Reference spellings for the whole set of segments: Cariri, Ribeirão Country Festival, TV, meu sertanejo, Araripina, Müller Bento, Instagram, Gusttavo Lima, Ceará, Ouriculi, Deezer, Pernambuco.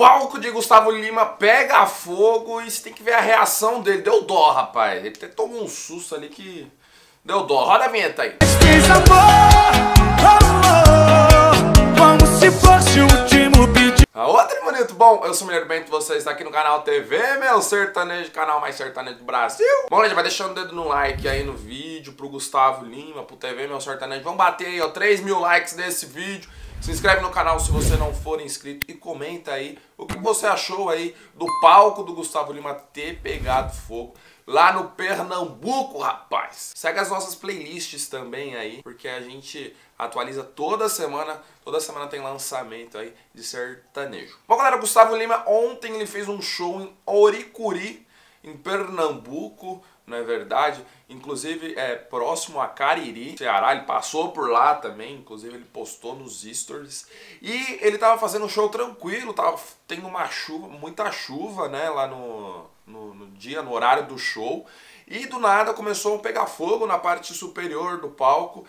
palco de Gusttavo Lima pega fogo e você tem que ver a reação dele. Deu dó, rapaz. Ele até tomou um susto ali que deu dó. Roda a vinheta aí. Outra, bonito. Bom, eu sou o Müller Bento, você está aqui no canal TV, meu sertanejo, canal mais sertanejo do Brasil. Bom, gente, vai deixando o dedo no like aí no vídeo, pro Gusttavo Lima, pro TV, meu sertanejo. Vamos bater aí, ó, 3 mil likes nesse vídeo. Se inscreve no canal se você não for inscrito e comenta aí o que você achou aí do palco do Gusttavo Lima ter pegado fogo lá no Pernambuco, rapaz. Segue as nossas playlists também aí, porque a gente atualiza toda semana. Toda semana tem lançamento aí de sertanejo. Bom, galera, o Gusttavo Lima ontem ele fez um show em Ouriculi, em Pernambuco, não é verdade? Inclusive é próximo a Cariri, Ceará, ele passou por lá também, inclusive ele postou nos stories. E ele tava fazendo um show tranquilo, tava tendo uma chuva, muita chuva, né, lá no dia, no horário do show. E do nada começou a pegar fogo na parte superior do palco.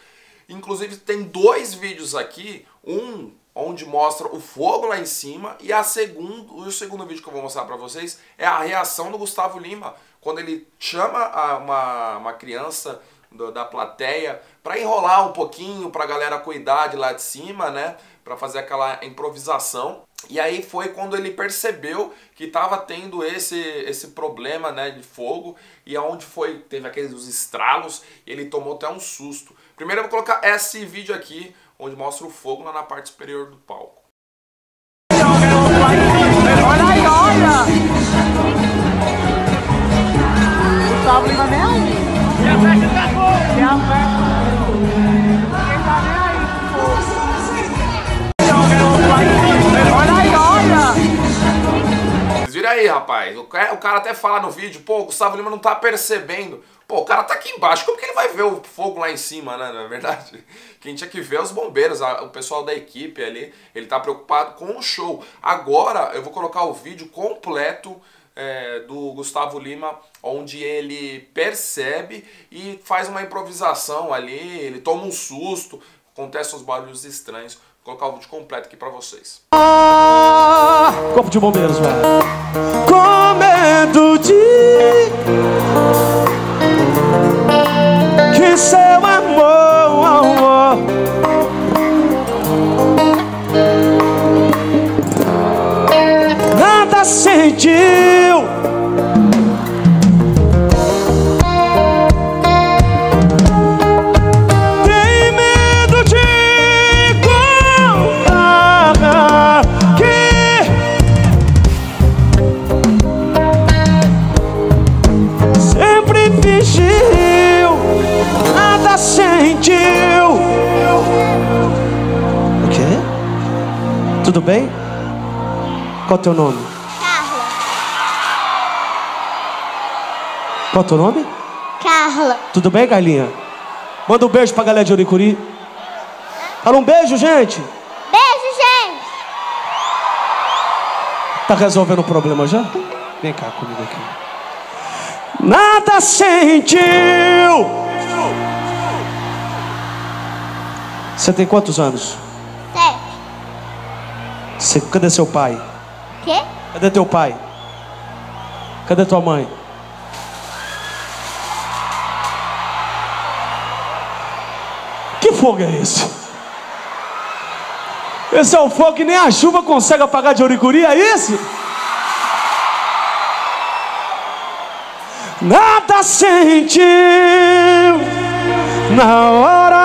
Inclusive tem dois vídeos aqui, um onde mostra o fogo lá em cima, e o segundo vídeo que eu vou mostrar pra vocês é a reação do Gusttavo Lima, quando ele chama uma criança da plateia pra enrolar um pouquinho, pra galera cuidar de lá de cima, né, pra fazer aquela improvisação. E aí foi quando ele percebeu que tava tendo esse problema, né, de fogo, e aonde foi, teve aqueles estralos, e ele tomou até um susto. Primeiro eu vou colocar esse vídeo aqui, onde mostra o fogo lá na parte superior do palco. Olha aí, olha! Gusttavo Lima nem aí! Minha festa tá fogo! Minha festa tá fogo! Ninguém tá nem aí pro fogo! Olha aí, olha! Vocês viram aí, rapaz? O cara até fala no vídeo, pô, o Gusttavo Lima não tá percebendo. Pô, o cara tá aqui embaixo, como que ele vai ver o fogo lá em cima, né, na verdade? Quem tinha que ver é os bombeiros, o pessoal da equipe ali, ele tá preocupado com o show. Agora eu vou colocar o vídeo completo do Gusttavo Lima, onde ele percebe e faz uma improvisação ali, ele toma um susto, acontecem uns barulhos estranhos. Vou colocar o vídeo completo aqui pra vocês. Ah, corpo de bombeiros, velho. Com medo de... que seu amor nada sentiu, tem medo de contar que sempre fingi. O quê? Tudo bem? Qual é teu nome? Carla. Qual é teu nome? Carla. Tudo bem, Carlinha? Manda um beijo pra galera de Ouriculi. Fala um beijo, gente. Beijo, gente. Tá resolvendo o problema já? Vem cá comigo aqui. Nada sentiu. Você tem quantos anos? 7. Cadê seu pai? Quê? Cadê teu pai? Cadê tua mãe? Que fogo é esse? Esse é o fogo que nem a chuva consegue apagar de Ouriculi, é isso? Nada sentiu na hora.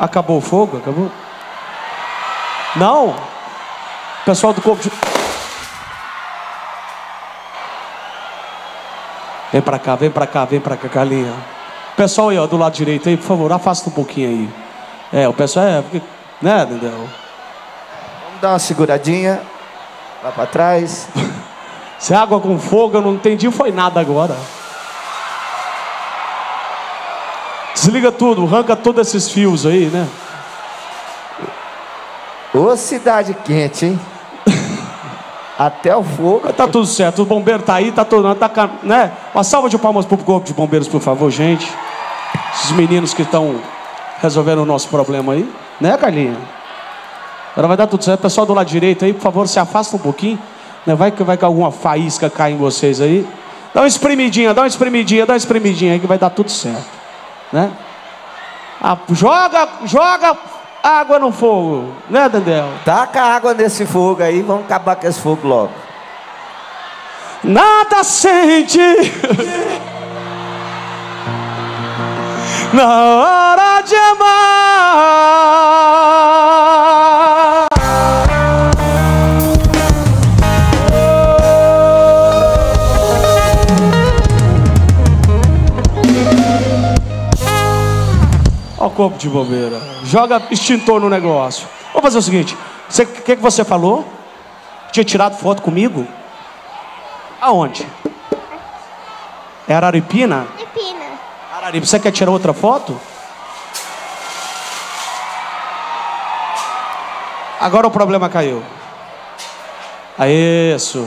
Acabou o fogo? Acabou? Não? Pessoal do corpo de... Vem pra cá, vem pra cá, vem pra cá, Carlinha. Pessoal aí, ó, do lado direito aí, por favor, afasta um pouquinho aí. É, o pessoal é... né, Dendel? Vamos dar uma seguradinha. Lá pra trás. Se é água com fogo, eu não entendi, foi nada agora. Desliga tudo, arranca todos esses fios aí, né? Ô, cidade quente, hein? Até o fogo. Tá tudo certo, o bombeiro tá aí, tá todo... Tá, né? Uma salva de palmas pro corpo de bombeiros, por favor, gente. Esses meninos que estão resolvendo o nosso problema aí. Né, Carlinha? Agora vai dar tudo certo. Pessoal do lado direito aí, por favor, se afasta um pouquinho. Né? Vai que alguma faísca cai em vocês aí. Dá uma espremidinha, dá uma espremidinha, dá uma espremidinha aí que vai dar tudo certo. Né? Ah, joga água no fogo, né, Dendel? Taca água nesse fogo aí, vamos acabar com esse fogo logo. Nada sente na hora de amar. Ó o corpo de bobeira. Joga extintor no negócio. Vamos fazer o seguinte. O que você falou? Tinha tirado foto comigo? Aonde? É Araripina? Araripina. Araripina. Você quer tirar outra foto? Agora o problema caiu. Aê, isso.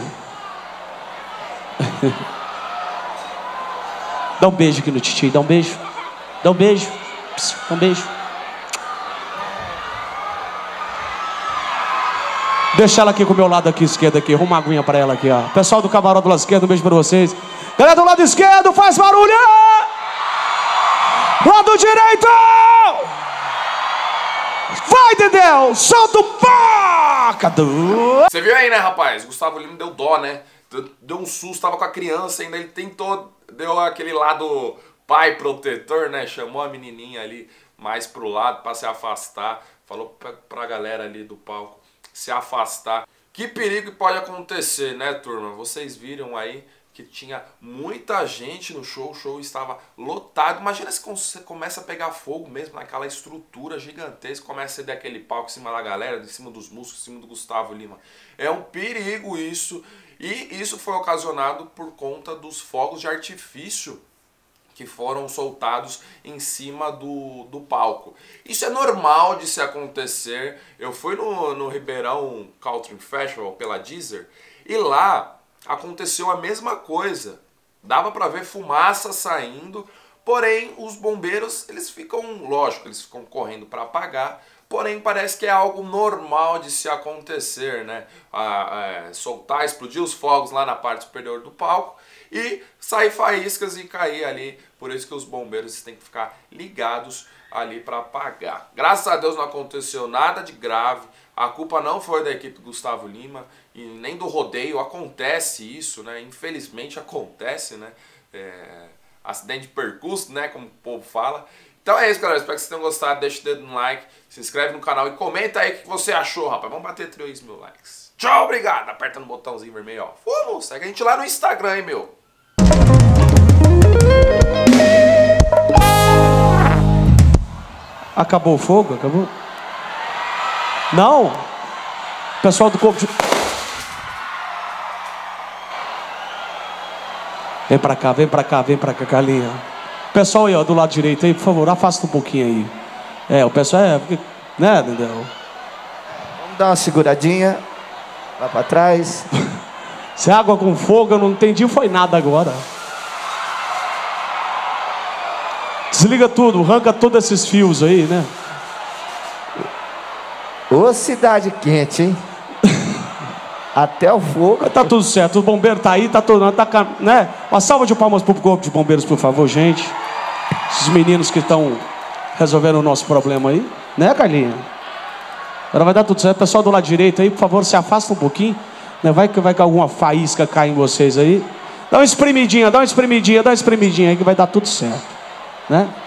Dá um beijo aqui no Titi. Dá um beijo. Dá um beijo. Um beijo. Deixa ela aqui com o meu lado aqui esquerdo aqui. Arruma uma aguinha pra ela aqui, ó. Pessoal do camarote do lado esquerdo, um beijo pra vocês. Galera do lado esquerdo, faz barulho! Lado direito! Vai, Dedéu! Solta o pacado! Você viu aí, né, rapaz? Gusttavo Lima deu dó, né? Deu um susto, tava com a criança ainda. Ele tentou, deu aquele lado... pai protetor, né? Chamou a menininha ali mais pro lado pra se afastar. Falou pra galera ali do palco se afastar. Que perigo pode acontecer, né, turma? Vocês viram aí que tinha muita gente no show. O show estava lotado. Imagina se você começa a pegar fogo mesmo naquela estrutura gigantesca. Começa a ceder aquele palco em cima da galera, em cima dos músicos, em cima do Gusttavo Lima. É um perigo isso. E isso foi ocasionado por conta dos fogos de artifício que foram soltados em cima do palco. Isso é normal de se acontecer. Eu fui no Ribeirão Country Festival pela Deezer e lá aconteceu a mesma coisa. Dava para ver fumaça saindo, porém os bombeiros, eles ficam, lógico, eles ficam correndo para apagar, porém parece que é algo normal de se acontecer, né? Soltar, explodir os fogos lá na parte superior do palco e sair faíscas e cair ali. Por isso que os bombeiros têm que ficar ligados ali para apagar. Graças a Deus não aconteceu nada de grave. A culpa não foi da equipe do Gusttavo Lima e nem do rodeio. Acontece isso, né? Infelizmente acontece, né? Acidente de percurso, né? Como o povo fala. Então é isso, galera. Espero que vocês tenham gostado. Deixa o dedo no like, se inscreve no canal e comenta aí o que você achou, rapaz. Vamos bater 3.000 likes. Tchau, obrigado. Aperta no botãozinho vermelho, ó. Fomos. Segue a gente lá no Instagram, hein, meu. Acabou o fogo? Acabou? Não? Pessoal do corpo de... Vem pra cá, vem pra cá, vem pra cá, Carlinha. Pessoal aí, ó, do lado direito aí, por favor, afasta um pouquinho aí. É, o pessoal é... Né, Dedéu? Vamos dar uma seguradinha. Lá pra trás. Se é água com fogo, eu não entendi, foi nada agora. Desliga tudo, arranca todos esses fios aí, né? Ô, cidade quente, hein? Até o fogo. Tá tudo certo, o bombeiro tá aí, tá todo... Tá, né? Uma salva de palmas pro corpo de bombeiros, por favor, gente. Esses meninos que estão resolvendo o nosso problema aí. Né, Carlinha? Agora vai dar tudo certo. Pessoal do lado direito aí, por favor, se afasta um pouquinho. Né? Vai que alguma faísca cai em vocês aí. Dá uma espremidinha, dá uma espremidinha, dá uma espremidinha aí que vai dar tudo certo. Né?